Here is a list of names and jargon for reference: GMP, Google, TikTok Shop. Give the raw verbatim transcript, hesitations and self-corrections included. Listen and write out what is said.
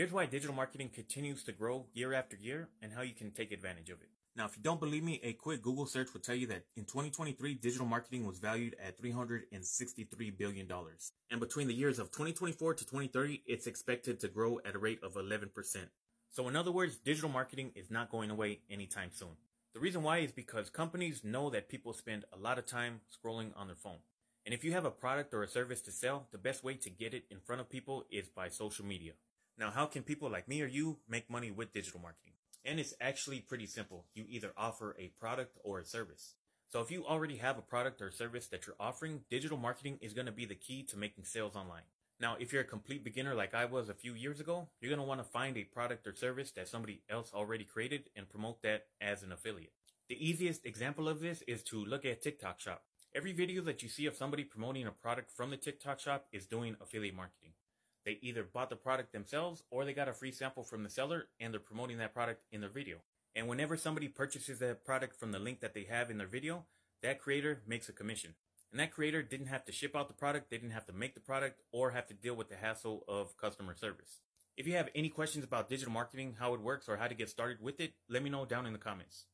Here's why digital marketing continues to grow year after year and how you can take advantage of it. Now, if you don't believe me, a quick Google search will tell you that in twenty twenty-three, digital marketing was valued at three hundred sixty-three billion dollars. And between the years of twenty twenty-four to twenty thirty, it's expected to grow at a rate of eleven percent. So in other words, digital marketing is not going away anytime soon. The reason why is because companies know that people spend a lot of time scrolling on their phone. And if you have a product or a service to sell, the best way to get it in front of people is by social media. Now, how can people like me or you make money with digital marketing? And it's actually pretty simple. You either offer a product or a service. So if you already have a product or service that you're offering, digital marketing is going to be the key to making sales online. Now, if you're a complete beginner like I was a few years ago, you're going to want to find a product or service that somebody else already created and promote that as an affiliate. The easiest example of this is to look at TikTok Shop. Every video that you see of somebody promoting a product from the TikTok Shop is doing affiliate marketing. They either bought the product themselves or they got a free sample from the seller and they're promoting that product in their video. And whenever somebody purchases that product from the link that they have in their video, that creator makes a commission. And that creator didn't have to ship out the product, they didn't have to make the product, or have to deal with the hassle of customer service. If you have any questions about digital marketing, how it works, or how to get started with it, let me know down in the comments.